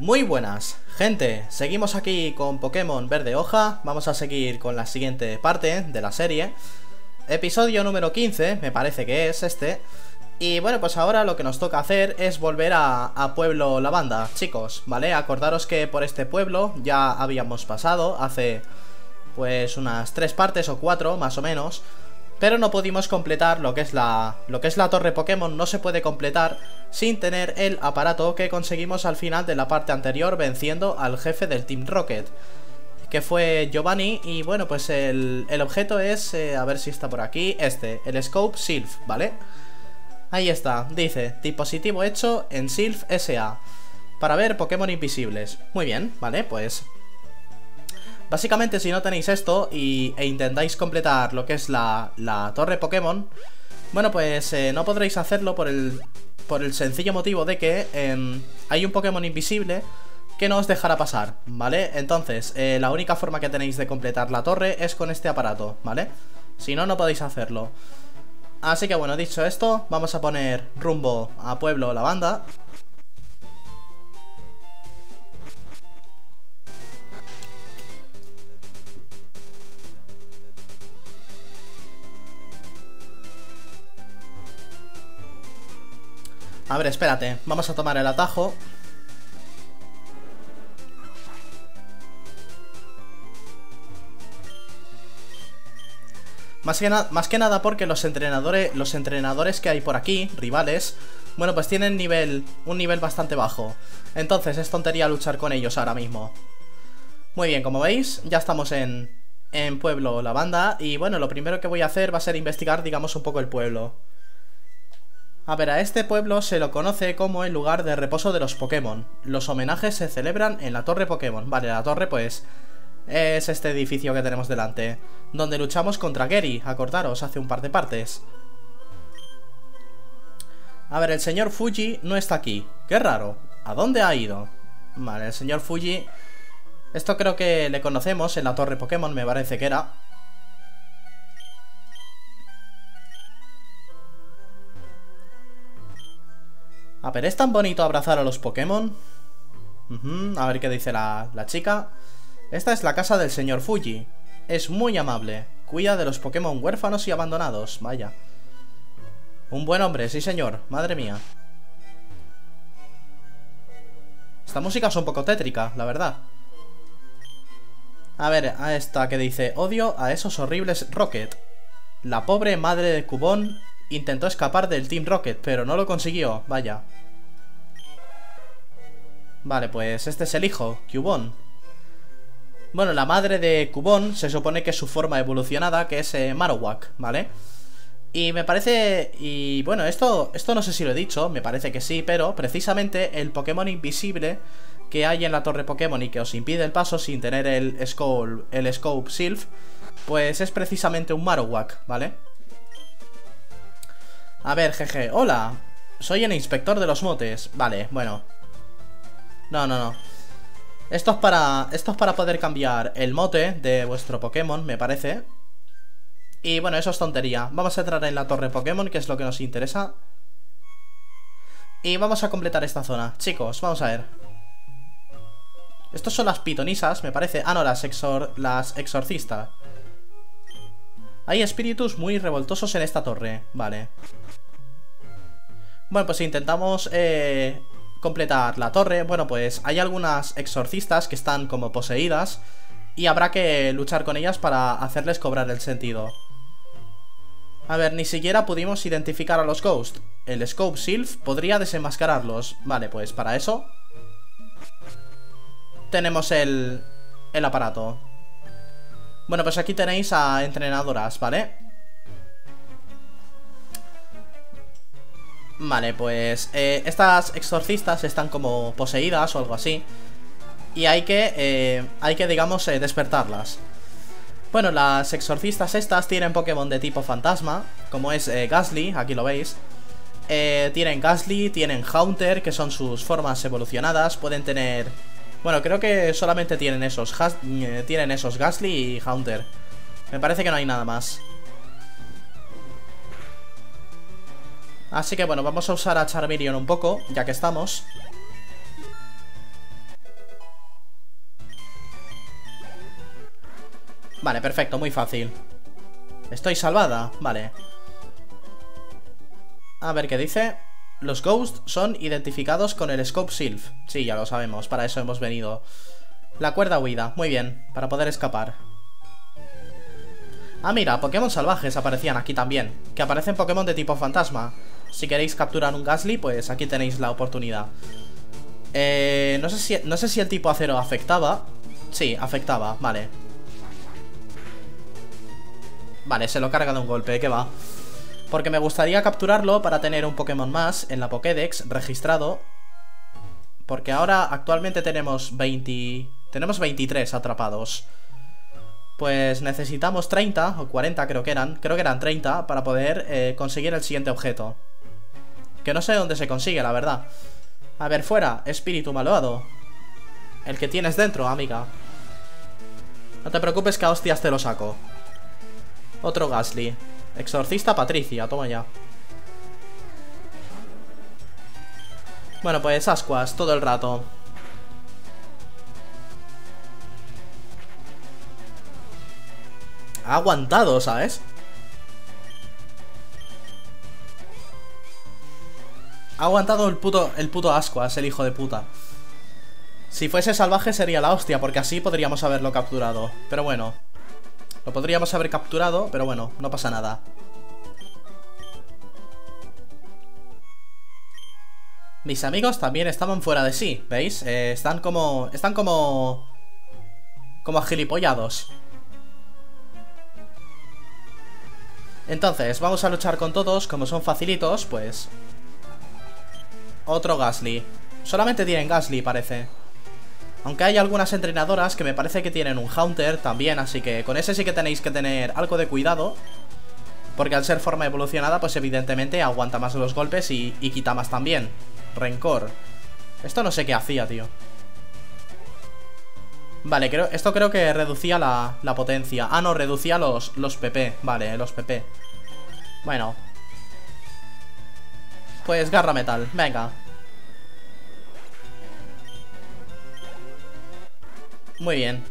Muy buenas, gente, seguimos aquí con Pokémon Verde Hoja. Vamos a seguir con la siguiente parte de la serie. Episodio número 15, me parece que es este. Y bueno, pues ahora lo que nos toca hacer es volver a Pueblo Lavanda, chicos, ¿vale? Acordaros que por este pueblo ya habíamos pasado hace pues unas 3 partes o 4 más o menos. Pero no pudimos completar lo que es la torre Pokémon. No se puede completar sin tener el aparato que conseguimos al final de la parte anterior, venciendo al jefe del Team Rocket, que fue Giovanni. Y bueno, pues el objeto es, a ver si está por aquí, este, el Scope Sylph, ¿vale? Ahí está, dice, dispositivo hecho en Sylph S.A. para ver Pokémon invisibles. Muy bien, vale, pues básicamente si no tenéis esto e intentáis completar lo que es la torre Pokémon, bueno, pues no podréis hacerlo por el sencillo motivo de que hay un Pokémon invisible que no os dejará pasar, ¿vale? Entonces, la única forma que tenéis de completar la torre es con este aparato, ¿vale? Si no, no podéis hacerlo. Así que bueno, dicho esto, vamos a poner rumbo a Pueblo Lavanda. A ver, espérate, vamos a tomar el atajo. Más que nada porque los entrenadores que hay por aquí, rivales, bueno, pues tienen un nivel bastante bajo. Entonces es tontería luchar con ellos ahora mismo. Muy bien, como veis, ya estamos en Pueblo Lavanda. Y bueno, lo primero que voy a hacer va a ser investigar, digamos, un poco el pueblo. A ver, a este pueblo se lo conoce como el lugar de reposo de los Pokémon. Los homenajes se celebran en la torre Pokémon. Vale, la torre pues es este edificio que tenemos delante, donde luchamos contra Gary, acordaros, hace un par de partes. A ver, el señor Fuji no está aquí. Qué raro, ¿a dónde ha ido? Vale, el señor Fuji, esto creo que le conocemos en la torre Pokémon, me parece que era. A ver, ¿es tan bonito abrazar a los Pokémon? A ver qué dice la chica. Esta es la casa del señor Fuji. Es muy amable. Cuida de los Pokémon huérfanos y abandonados. Vaya. Un buen hombre, sí señor. Madre mía. Esta música es un poco tétrica, la verdad. A ver, a esta que dice: odio a esos horribles Rocket. La pobre madre de Cubone intentó escapar del Team Rocket, pero no lo consiguió, vaya. Vale, pues este es el hijo, Cubone. Bueno, la madre de Cubone se supone que es su forma evolucionada, que es Marowak, ¿vale? Y me parece... Y bueno, esto no sé si lo he dicho, me parece que sí, pero precisamente el Pokémon invisible que hay en la torre Pokémon y que os impide el paso sin tener el Scope Sylph, pues es precisamente un Marowak, ¿vale? A ver, jeje, hola, soy el inspector de los motes. Vale, bueno. No. Esto es para poder cambiar el mote de vuestro Pokémon, me parece. Y bueno, eso es tontería. Vamos a entrar en la torre Pokémon, que es lo que nos interesa. Y vamos a completar esta zona, chicos, vamos a ver. Estos son las pitonisas, me parece. Ah, no, las exorcistas. Hay espíritus muy revoltosos en esta torre, vale. Bueno, pues intentamos completar la torre. Bueno, pues hay algunas exorcistas que están como poseídas y habrá que luchar con ellas para hacerles cobrar el sentido. A ver, ni siquiera pudimos identificar a los Ghost. El Scope Sylph podría desenmascararlos. Vale, pues para eso tenemos el aparato. Bueno, pues aquí tenéis a entrenadoras, ¿vale? Vale, pues estas exorcistas están como poseídas o algo así. Y hay que digamos, despertarlas. Bueno, las exorcistas estas tienen Pokémon de tipo fantasma, como es Gastly, aquí lo veis. Tienen Gastly, tienen Haunter, que son sus formas evolucionadas. Pueden tener... Bueno, creo que solamente tienen esos Gastly y Haunter. Me parece que no hay nada más. Así que bueno, vamos a usar a Charmeleon un poco, ya que estamos. Vale, perfecto, muy fácil. ¿Estoy salvada? Vale. A ver qué dice. Los Ghosts son identificados con el Scope Sylph. Sí, ya lo sabemos, para eso hemos venido. La cuerda huida, muy bien, para poder escapar. Ah, mira, Pokémon salvajes aparecían aquí también, que aparecen Pokémon de tipo fantasma. Si queréis capturar un Gastly, pues aquí tenéis la oportunidad. No sé si el tipo acero afectaba. Sí, afectaba, vale. Vale, se lo carga de un golpe, ¿qué va? Porque me gustaría capturarlo para tener un Pokémon más en la Pokédex registrado. Porque ahora actualmente tenemos 23 atrapados. Pues necesitamos 30 o 40 creo que eran 30 para poder conseguir el siguiente objeto. Que no sé dónde se consigue, la verdad. A ver, fuera, espíritu malvado. El que tienes dentro, amiga. No te preocupes que a hostias te lo saco. Otro Gastly. Exorcista Patricia, toma ya. Bueno, pues ascuas, todo el rato. Ha aguantado, ¿sabes? Ha aguantado el puto ascuas, el hijo de puta. Si fuese salvaje sería la hostia, porque así podríamos haberlo capturado. Pero bueno. Lo podríamos haber capturado, pero bueno, no pasa nada. Mis amigos también estaban fuera de sí, ¿veis? Están como agilipollados. Entonces, vamos a luchar con todos, como son facilitos, pues... Otro Gastly. Solamente tienen Gastly, parece. Aunque hay algunas entrenadoras que me parece que tienen un Haunter también, así que con ese sí que tenéis que tener algo de cuidado. Porque al ser forma evolucionada, pues evidentemente aguanta más los golpes y quita más también. Rencor. Esto no sé qué hacía, tío. Vale, esto creo que reducía la potencia. Ah, no, reducía los PP. Vale, los PP. Bueno. Pues garra metal, venga. Muy bien.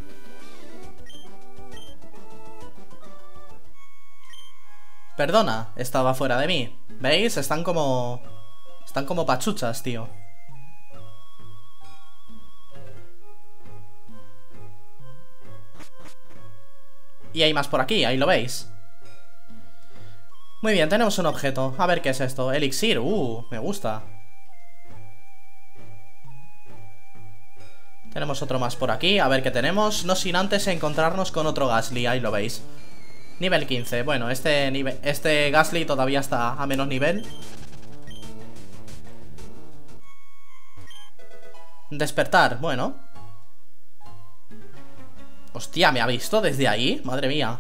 Perdona, estaba fuera de mí. ¿Veis? Están como pachuchas, tío. Y hay más por aquí, ahí lo veis. Muy bien, tenemos un objeto. A ver qué es esto. Elixir, me gusta. Tenemos otro más por aquí, a ver qué tenemos. No sin antes encontrarnos con otro Gastly, ahí lo veis. Nivel 15, bueno, este Gastly todavía está a menos nivel. Despertar, bueno. Hostia, ¿me ha visto desde ahí? Madre mía.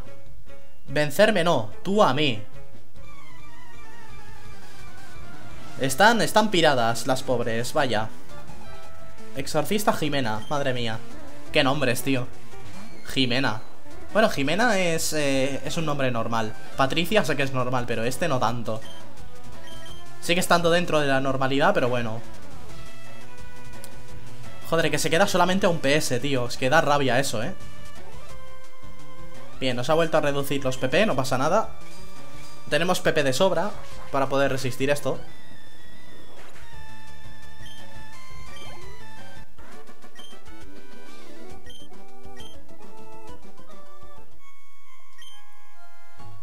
Vencerme no, tú a mí. Están piradas las pobres, vaya. Exorcista Jimena, madre mía. Qué nombres, tío. Jimena. Bueno, Jimena es un nombre normal. Patricia sé que es normal, pero este no tanto. Sigue estando dentro de la normalidad, pero bueno. Joder, que se queda solamente a un PS, tío. Es que da rabia eso, ¿eh? Bien, nos ha vuelto a reducir los PP, no pasa nada. Tenemos PP de sobra para poder resistir esto.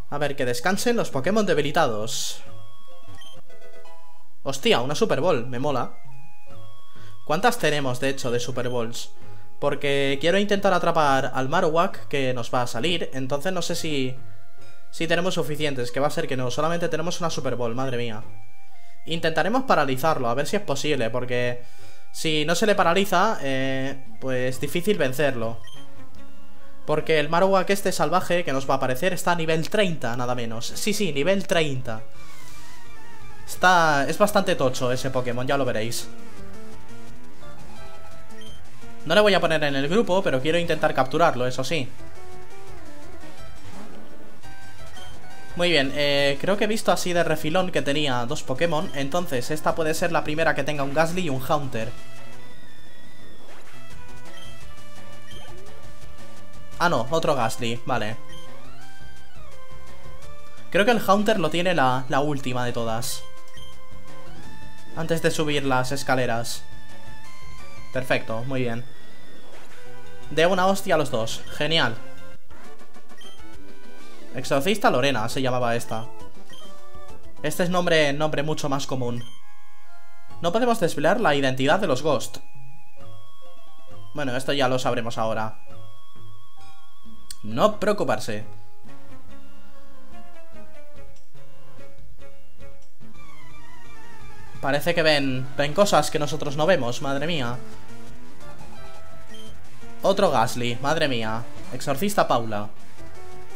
A ver, que descansen los Pokémon debilitados. Hostia, una Super Ball, me mola. ¿Cuántas tenemos, de hecho, de Super Balls? Porque quiero intentar atrapar al Marowak, que nos va a salir. Entonces no sé si tenemos suficientes, que va a ser que no. Solamente tenemos una Super Ball, madre mía. Intentaremos paralizarlo, a ver si es posible. Porque si no se le paraliza, pues difícil vencerlo. Porque el Marowak este salvaje que nos va a aparecer está a nivel 30, nada menos. Sí, nivel 30. Es bastante tocho ese Pokémon, ya lo veréis. No le voy a poner en el grupo, pero quiero intentar capturarlo, eso sí. Muy bien, creo que he visto así de refilón que tenía dos Pokémon. Entonces esta puede ser la primera que tenga un Gastly y un Haunter. Ah, no, otro Gastly, vale. Creo que el Haunter lo tiene la última de todas. Antes de subir las escaleras. Perfecto, muy bien. De una hostia a los dos, genial. Exorcista Lorena se llamaba esta. Este es nombre mucho más común. No podemos desvelar la identidad de los Ghost. Bueno, esto ya lo sabremos ahora. No preocuparse. Parece que ven cosas que nosotros no vemos, madre mía. Otro Gastly, madre mía. Exorcista Paula.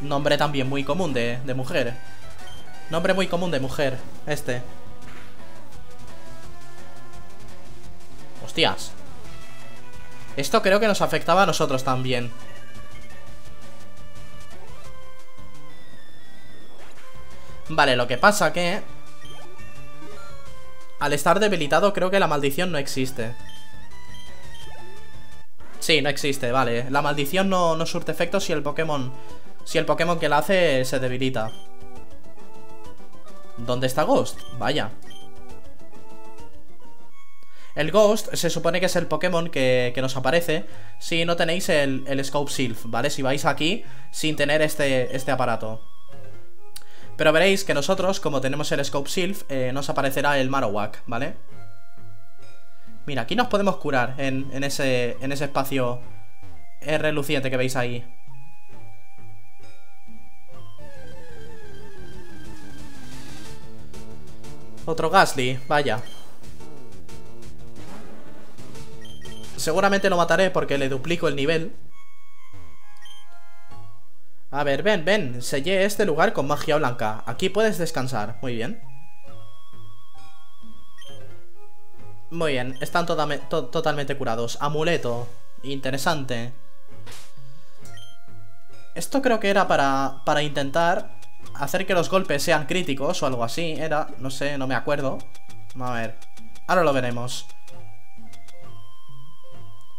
Nombre también muy común de mujer. Nombre muy común de mujer, este. Hostias. Esto creo que nos afectaba a nosotros también. Vale, lo que pasa que... al estar debilitado creo que la maldición no existe. Sí, no existe, vale. La maldición no surte efecto si el Pokémon... si el Pokémon que la hace se debilita. ¿Dónde está Ghost? Vaya. El Ghost se supone que es el Pokémon que nos aparece si no tenéis el Scope Silph, ¿vale? Si vais aquí sin tener este aparato. Pero veréis que nosotros, como tenemos el Scope Silph, nos aparecerá el Marowak, ¿vale? Mira, aquí nos podemos curar en ese espacio reluciente que veis ahí. Otro Gastly, vaya. Seguramente lo mataré porque le duplico el nivel. A ver, ven, sellé este lugar con magia blanca. Aquí puedes descansar, muy bien. Muy bien, están totalmente curados. Amuleto, interesante. Esto creo que era para intentar... hacer que los golpes sean críticos o algo así. Era, no sé, no me acuerdo. A ver, ahora lo veremos.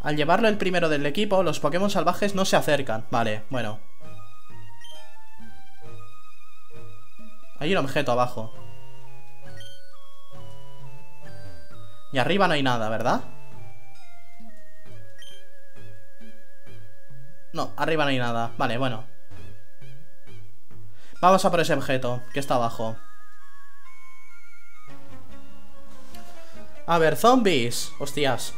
Al llevarlo el primero del equipo, los Pokémon salvajes no se acercan. Vale, bueno. Hay un objeto abajo. Y arriba no hay nada, ¿verdad? No, arriba no hay nada. Vale, bueno. Vamos a por ese objeto, que está abajo. A ver, zombies. Hostias.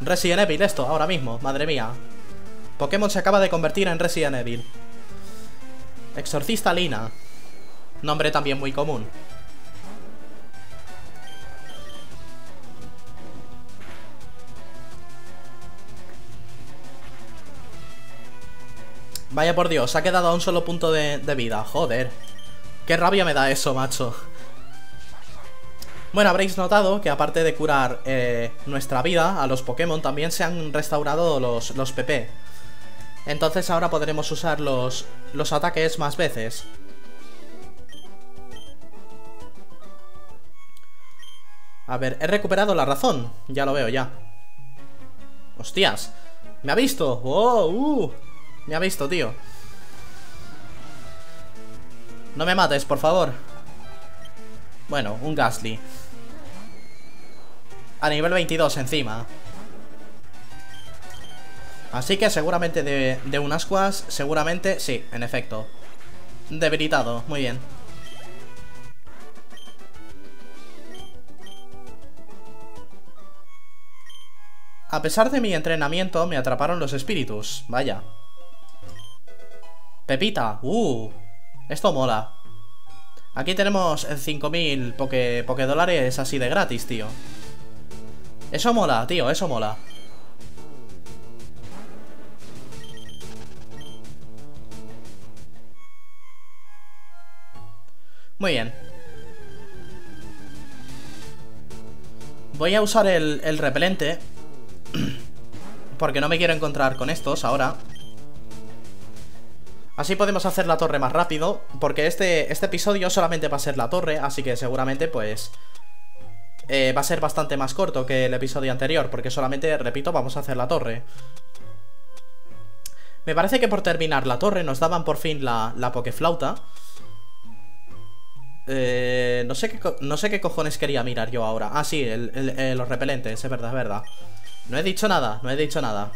Resident Evil esto, ahora mismo, madre mía. Pokémon se acaba de convertir en Resident Evil. Exorcista Lina. Nombre también muy común. Vaya por Dios, ha quedado a un solo punto de vida. Joder, qué rabia me da eso, macho. Bueno, habréis notado que aparte de curar nuestra vida a los Pokémon, también se han restaurado los PP. Entonces ahora podremos usar los ataques más veces. A ver, he recuperado la razón. Ya lo veo, ya. Hostias, me ha visto. Oh, me ha visto, tío. No me mates, por favor. Bueno, un Gastly. A nivel 22 encima. Así que seguramente de un Ascuas. Seguramente, sí, en efecto. Debilitado, muy bien. A pesar de mi entrenamiento, me atraparon los espíritus. Vaya. Pepita, esto mola. Aquí tenemos 5000 pokédólares así de gratis, tío. Eso mola, tío, eso mola. Muy bien. Voy a usar el repelente porque no me quiero encontrar con estos ahora. Así podemos hacer la torre más rápido, porque este episodio solamente va a ser la torre, así que seguramente pues va a ser bastante más corto que el episodio anterior, porque solamente, repito, vamos a hacer la torre. Me parece que por terminar la torre nos daban por fin la Pokéflauta. No sé qué cojones quería mirar yo ahora. Ah, sí, los repelentes, es verdad, es verdad. No he dicho nada, no he dicho nada.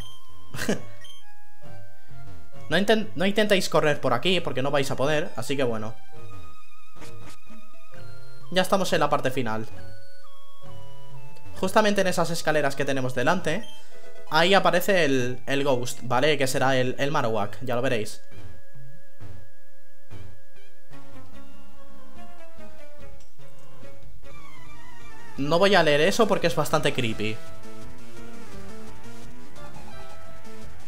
No intentéis correr por aquí porque no vais a poder, así que bueno. Ya estamos en la parte final. Justamente en esas escaleras que tenemos delante, ahí aparece el Ghost, ¿vale? Que será el Marowak, ya lo veréis. No voy a leer eso porque es bastante creepy.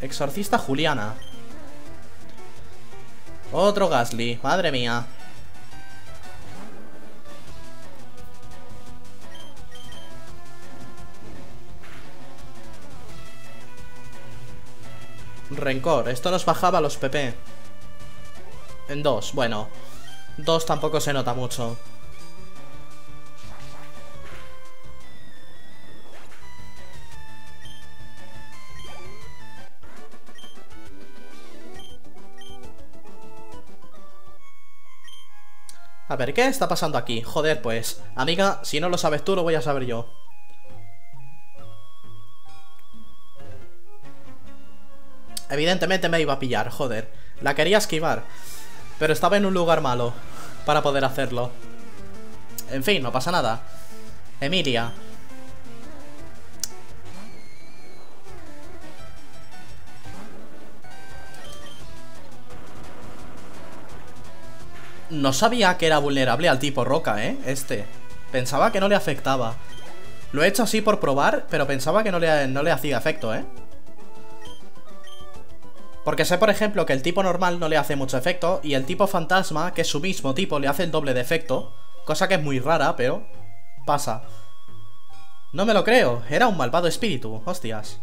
Exorcista Juliana. Otro Gastly, madre mía. Rencor, esto nos bajaba los PP. En 2, bueno. 2 tampoco se nota mucho. A ver, ¿qué está pasando aquí? Joder, pues. Amiga, si no lo sabes tú, lo voy a saber yo. Evidentemente me iba a pillar, joder. La quería esquivar, pero estaba en un lugar malo para poder hacerlo. En fin, no pasa nada. Emilia. No sabía que era vulnerable al tipo roca, ¿eh? Este. Pensaba que no le afectaba. Lo he hecho así por probar, pero pensaba que no le hacía efecto, ¿eh? Porque sé, por ejemplo, que el tipo normal no le hace mucho efecto, y el tipo fantasma, que es su mismo tipo, le hace el doble de efecto. Cosa que es muy rara, pero pasa. No me lo creo. Era un malvado espíritu, hostias.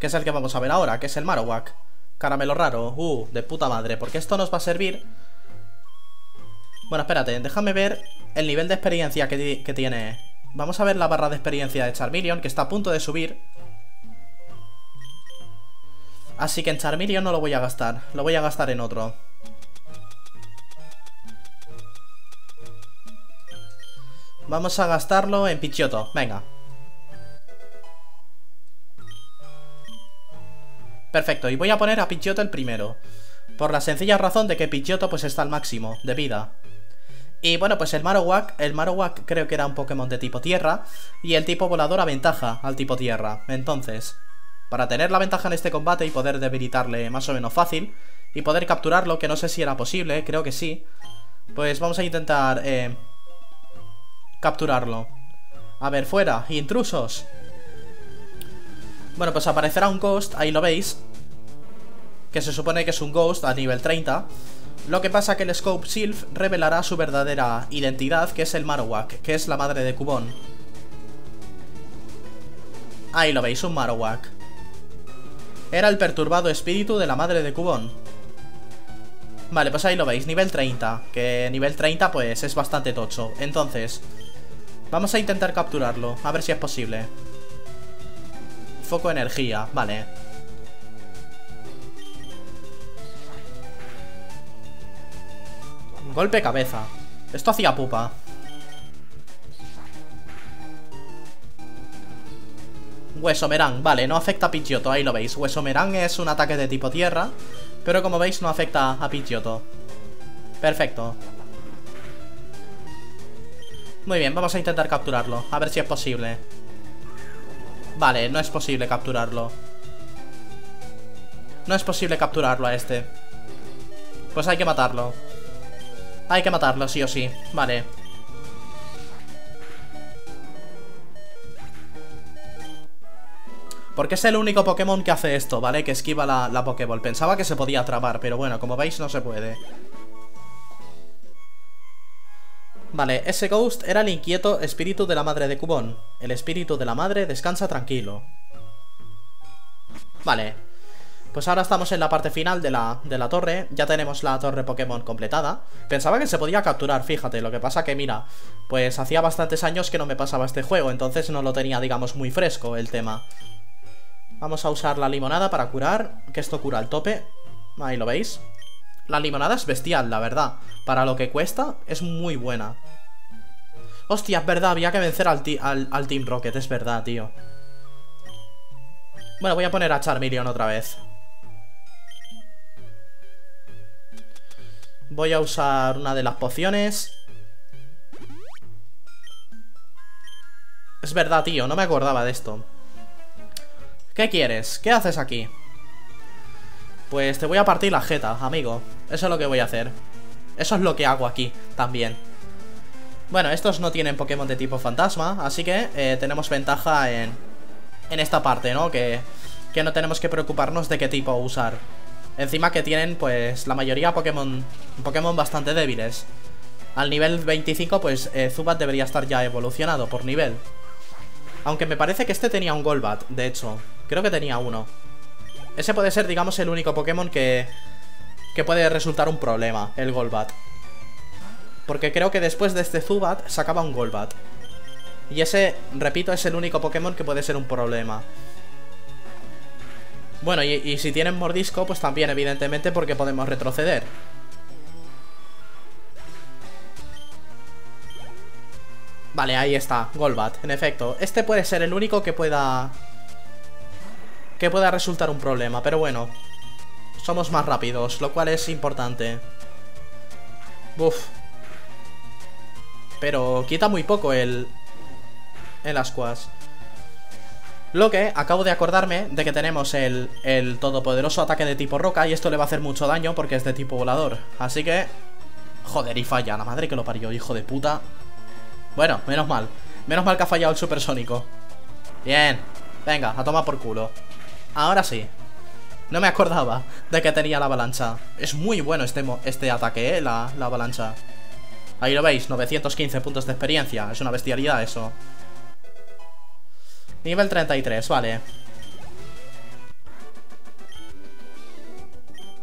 Que es el que vamos a ver ahora, que es el Marowak. Caramelo raro, de puta madre. Porque esto nos va a servir... Bueno, espérate, déjame ver el nivel de experiencia que tiene. Vamos a ver la barra de experiencia de Charmeleon, que está a punto de subir. Así que en Charmeleon no lo voy a gastar, lo voy a gastar en otro. Vamos a gastarlo en Pidgeotto, venga. Perfecto, y voy a poner a Pidgeotto el primero. Por la sencilla razón de que Pidgeotto pues está al máximo de vida. Y bueno, pues el Marowak creo que era un Pokémon de tipo tierra, y el tipo volador aventaja al tipo tierra. Entonces, para tener la ventaja en este combate y poder debilitarle más o menos fácil, y poder capturarlo, que no sé si era posible, creo que sí, pues vamos a intentar capturarlo. A ver, fuera, intrusos. Bueno, pues aparecerá un Ghost, ahí lo veis, que se supone que es un Ghost a nivel 30. Lo que pasa que el Scope Silph revelará su verdadera identidad, que es el Marowak, que es la madre de Cubone. Ahí lo veis, un Marowak. Era el perturbado espíritu de la madre de Cubone. Vale, pues ahí lo veis, nivel 30. Que nivel 30 pues es bastante tocho. Entonces, vamos a intentar capturarlo, a ver si es posible. Foco energía, vale. Golpe cabeza. Esto hacía pupa. Huesomerán, vale, no afecta a Pidgeotto, ahí lo veis. Huesomerán es un ataque de tipo tierra, pero como veis no afecta a Pidgeotto. Perfecto. Muy bien, vamos a intentar capturarlo, a ver si es posible. Vale, no es posible capturarlo. No es posible capturarlo a este. Pues hay que matarlo. Hay que matarlo, sí o sí, vale. Porque es el único Pokémon que hace esto, ¿vale? Que esquiva la Pokéball. Pensaba que se podía atrapar, pero bueno, como veis no se puede. Vale, ese Ghost era el inquieto espíritu de la madre de Cubone. El espíritu de la madre descansa tranquilo. Vale. Pues ahora estamos en la parte final de la torre. Ya tenemos la torre Pokémon completada. Pensaba que se podía capturar, fíjate. Lo que pasa que, mira, pues hacía bastantes años que no me pasaba este juego. Entonces no lo tenía, digamos, muy fresco el tema. Vamos a usar la limonada para curar, que esto cura al tope. Ahí lo veis. La limonada es bestial, la verdad. Para lo que cuesta, es muy buena. Hostia, es verdad, había que vencer al Team Rocket, es verdad, tío. Bueno, voy a poner a Charmeleon otra vez. Voy a usar una de las pociones. Es verdad, tío, no me acordaba de esto. ¿Qué quieres? ¿Qué haces aquí? Pues te voy a partir la jeta, amigo. Eso es lo que voy a hacer. Eso es lo que hago aquí, también. Bueno, estos no tienen Pokémon de tipo fantasma, así que tenemos ventaja en esta parte, ¿no? Que no tenemos que preocuparnos de qué tipo usar. Encima que tienen, pues, la mayoría Pokémon bastante débiles. Al nivel 25, pues, Zubat debería estar ya evolucionado por nivel. Aunque me parece que este tenía un Golbat, de hecho. Creo que tenía uno. Ese puede ser, digamos, el único Pokémon que puede resultar un problema, el Golbat. Porque creo que después de este Zubat sacaba un Golbat. Y ese, repito, es el único Pokémon que puede ser un problema. Bueno, y si tienen mordisco, pues también, evidentemente, porque podemos retroceder. Vale, ahí está, Golbat, en efecto. Este puede ser el único que pueda resultar un problema, pero bueno. Somos más rápidos, lo cual es importante. Uf. Pero quita muy poco el Ascuas. Lo que acabo de acordarme de que tenemos el todopoderoso ataque de tipo roca. Y esto le va a hacer mucho daño porque es de tipo volador. Así que... Joder, y falla, la madre que lo parió, hijo de puta. Bueno, menos mal. Menos mal que ha fallado el supersónico. Bien, venga, a tomar por culo. Ahora sí. No me acordaba de que tenía la avalancha. Es muy bueno este ataque, la avalancha. Ahí lo veis, 915 puntos de experiencia. Es una bestialidad eso. Nivel 33, vale.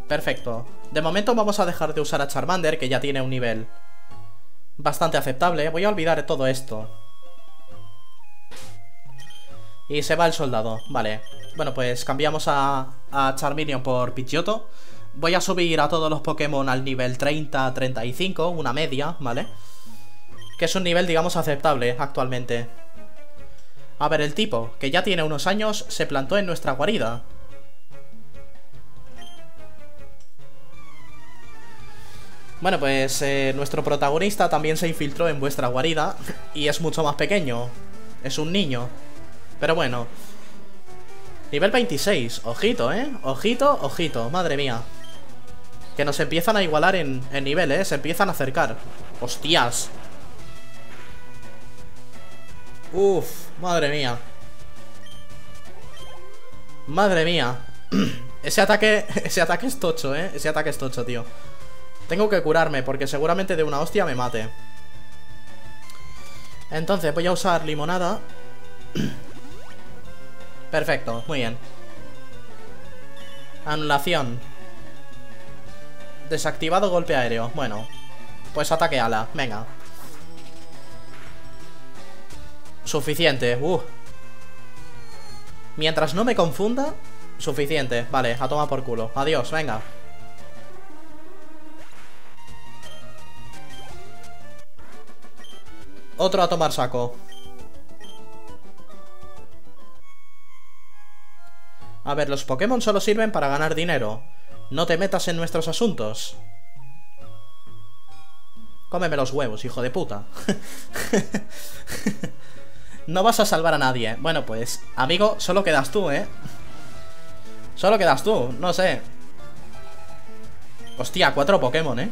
Perfecto. De momento vamos a dejar de usar a Charmander, que ya tiene un nivel bastante aceptable. Voy a olvidar todo esto. Y se va el soldado, vale. Bueno, pues cambiamos a Charmeleon por Pidgeotto. Voy a subir a todos los Pokémon al nivel 30-35, una media, ¿vale? Que es un nivel, digamos, aceptable actualmente. A ver, el tipo, que ya tiene unos años, se plantó en nuestra guarida. Bueno, pues nuestro protagonista también se infiltró en vuestra guarida y es mucho más pequeño. Es un niño. Pero bueno. Nivel 26. Ojito, ¿eh? Ojito, ojito. Madre mía. Que nos empiezan a igualar en niveles, ¿eh? Se empiezan a acercar. ¡Hostias! Uf, madre mía. Madre mía. Ese ataque es tocho, ¿eh? Ese ataque es tocho, tío. Tengo que curarme porque seguramente de una hostia me mate. Entonces voy a usar limonada. Perfecto, muy bien. Anulación. Desactivado golpe aéreo. Bueno, pues ataque ala, venga. Suficiente, Mientras no me confunda, suficiente, vale, a tomar por culo. Adiós, venga. Otro a tomar saco. A ver, los Pokémon solo sirven para ganar dinero. No te metas en nuestros asuntos. Cómeme los huevos, hijo de puta. No vas a salvar a nadie. Bueno, pues, amigo, solo quedas tú, ¿eh? Solo quedas tú, no sé. Hostia, 4 Pokémon, ¿eh?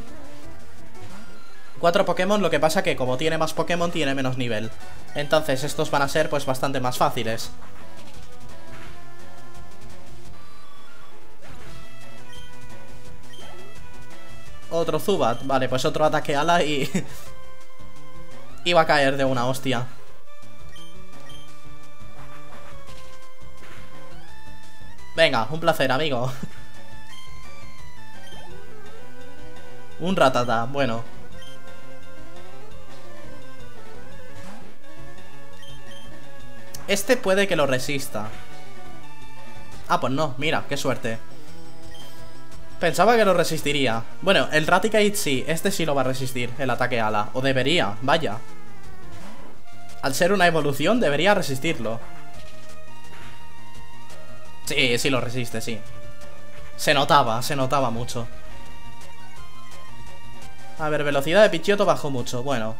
4 Pokémon, lo que pasa que como tiene más Pokémon, tiene menos nivel. Entonces estos van a ser, pues, bastante más fáciles. Otro Zubat. Vale, pues otro ataque ala y... iba a caer de una hostia. Venga, un placer, amigo. Un Ratata, bueno. Este puede que lo resista. Ah, pues no, mira, qué suerte. Pensaba que lo resistiría. Bueno, el Raticate sí, este sí lo va a resistir, el ataque ala. O debería, vaya. Al ser una evolución debería resistirlo. Sí, sí lo resiste, sí. Se notaba mucho. A ver, velocidad de Pidgeotto bajó mucho, bueno.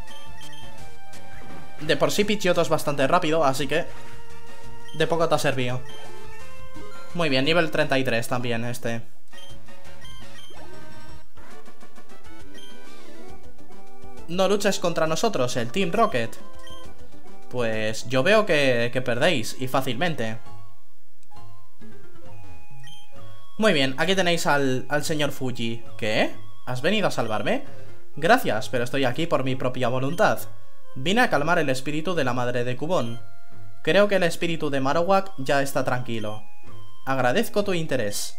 De por sí Pidgeotto es bastante rápido, así que de poco te ha servido. Muy bien, nivel 33 también este. No luches contra nosotros, el Team Rocket. Pues yo veo que perdéis, y fácilmente. Muy bien, aquí tenéis al señor Fuji. ¿Qué? ¿Has venido a salvarme? Gracias, pero estoy aquí por mi propia voluntad. Vine a calmar el espíritu de la madre de Cubone. Creo que el espíritu de Marowak ya está tranquilo. Agradezco tu interés.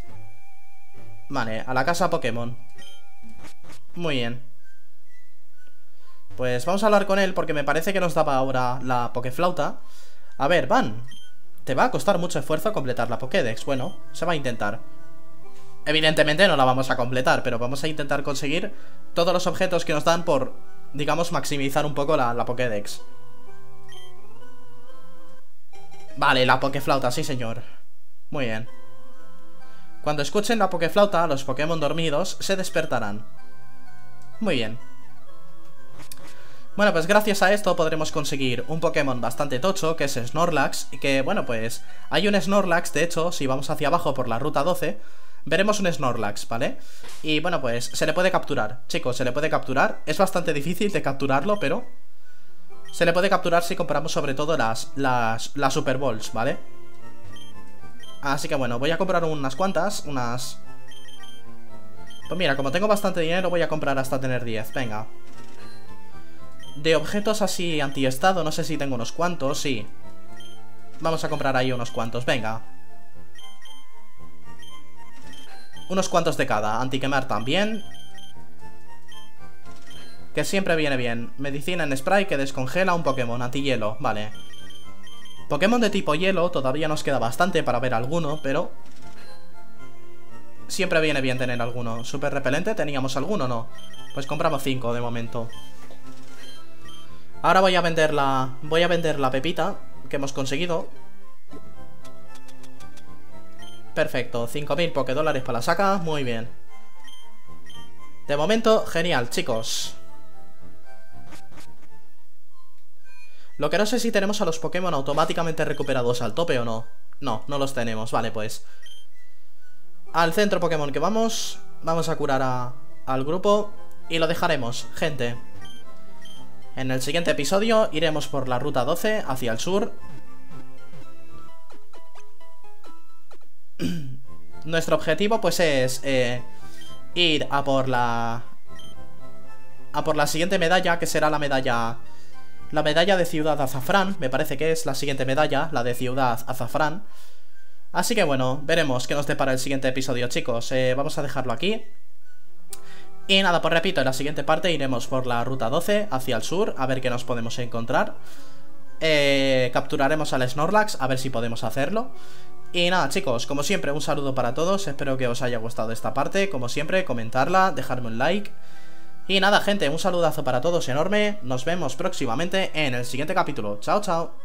Vale, a la casa Pokémon. Muy bien. Pues vamos a hablar con él porque me parece que nos daba ahora la Pokéflauta. A ver, Van. Te va a costar mucho esfuerzo completar la Pokédex. Bueno, se va a intentar. Evidentemente no la vamos a completar, pero vamos a intentar conseguir todos los objetos que nos dan por, digamos, maximizar un poco la Pokédex. Vale, la Pokéflauta, sí señor. Muy bien. Cuando escuchen la Pokéflauta, los Pokémon dormidos se despertarán. Muy bien. Bueno, pues gracias a esto podremos conseguir un Pokémon bastante tocho, que es Snorlax. Y que, bueno, pues hay un Snorlax, de hecho, si vamos hacia abajo por la ruta 12, veremos un Snorlax, ¿vale? Y bueno, pues se le puede capturar, chicos, se le puede capturar. Es bastante difícil de capturarlo, pero se le puede capturar si compramos sobre todo las Super Balls, ¿vale? Así que bueno, voy a comprar unas cuantas, unas... Pues mira, como tengo bastante dinero voy a comprar hasta tener 10, venga. De objetos así antiestado, no sé si tengo unos cuantos, sí. Vamos a comprar ahí unos cuantos, venga. Unos cuantos de cada, antiquemar también. Que siempre viene bien. Medicina en spray que descongela un Pokémon, antihielo, vale. Pokémon de tipo hielo, todavía nos queda bastante para ver alguno, pero... siempre viene bien tener alguno. Super repelente, ¿teníamos alguno o no? Pues compramos 5 de momento. Ahora voy a vender la pepita que hemos conseguido. Perfecto, 5000 Pokédólares para la saca, muy bien. De momento, genial, chicos. Lo que no sé si tenemos a los Pokémon automáticamente recuperados al tope o no. No, no los tenemos, vale, pues al centro Pokémon que vamos. Vamos a curar al grupo y lo dejaremos, gente. En el siguiente episodio iremos por la ruta 12 hacia el sur. Nuestro objetivo pues es ir a por la siguiente medalla, que será la medalla de Ciudad Azafrán. Me parece que es la siguiente medalla, la de Ciudad Azafrán. Así que bueno, veremos qué nos depara el siguiente episodio, chicos. Vamos a dejarlo aquí. Y nada, pues repito, en la siguiente parte iremos por la ruta 12 hacia el sur, a ver qué nos podemos encontrar. Capturaremos al Snorlax, a ver si podemos hacerlo. Y nada, chicos, como siempre, un saludo para todos. Espero que os haya gustado esta parte. Como siempre, comentarla, dejarme un like. Y nada, gente, un saludazo para todos enorme. Nos vemos próximamente en el siguiente capítulo. Chao, chao.